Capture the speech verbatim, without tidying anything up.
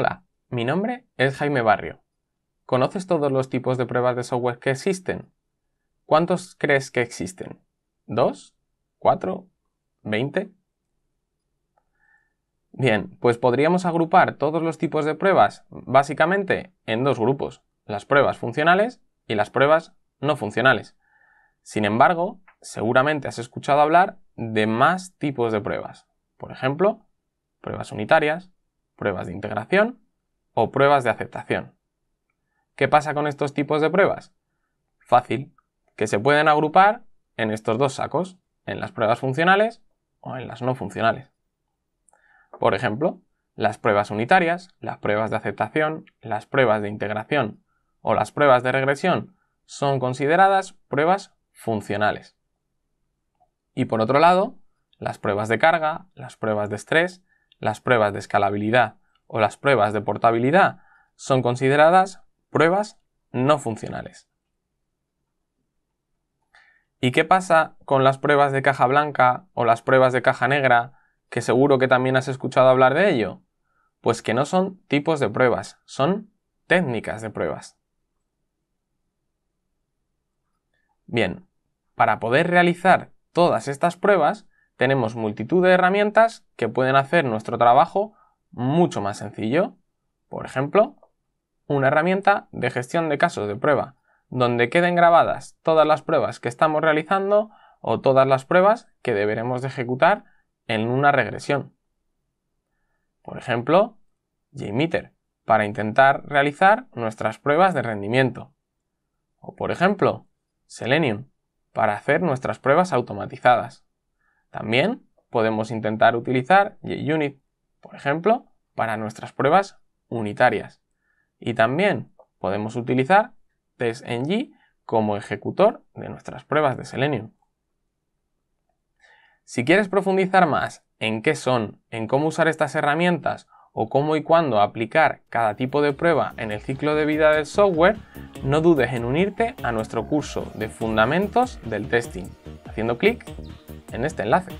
Hola, mi nombre es Jaime Barrio. ¿Conoces todos los tipos de pruebas de software que existen? ¿Cuántos crees que existen? ¿Dos? ¿Cuatro? ¿Veinte? Bien, pues podríamos agrupar todos los tipos de pruebas básicamente en dos grupos, las pruebas funcionales y las pruebas no funcionales. Sin embargo, seguramente has escuchado hablar de más tipos de pruebas. Por ejemplo, pruebas unitarias, pruebas de integración o pruebas de aceptación. ¿Qué pasa con estos tipos de pruebas? Fácil, que se pueden agrupar en estos dos sacos, en las pruebas funcionales o en las no funcionales. Por ejemplo, las pruebas unitarias, las pruebas de aceptación, las pruebas de integración o las pruebas de regresión son consideradas pruebas funcionales. Y por otro lado, las pruebas de carga, las pruebas de estrés, las pruebas de escalabilidad o las pruebas de portabilidad son consideradas pruebas no funcionales. ¿Y qué pasa con las pruebas de caja blanca o las pruebas de caja negra, que seguro que también has escuchado hablar de ello? Pues que no son tipos de pruebas, son técnicas de pruebas. Bien, para poder realizar todas estas pruebas, tenemos multitud de herramientas que pueden hacer nuestro trabajo mucho más sencillo. Por ejemplo, una herramienta de gestión de casos de prueba, donde queden grabadas todas las pruebas que estamos realizando o todas las pruebas que deberemos de ejecutar en una regresión. Por ejemplo, JMeter, para intentar realizar nuestras pruebas de rendimiento. O por ejemplo, Selenium, para hacer nuestras pruebas automatizadas. También podemos intentar utilizar JUnit, por ejemplo, para nuestras pruebas unitarias. Y también podemos utilizar TestNG como ejecutor de nuestras pruebas de Selenium. Si quieres profundizar más en qué son, en cómo usar estas herramientas o cómo y cuándo aplicar cada tipo de prueba en el ciclo de vida del software, no dudes en unirte a nuestro curso de Fundamentos del Testing, haciendo clic en este enlace.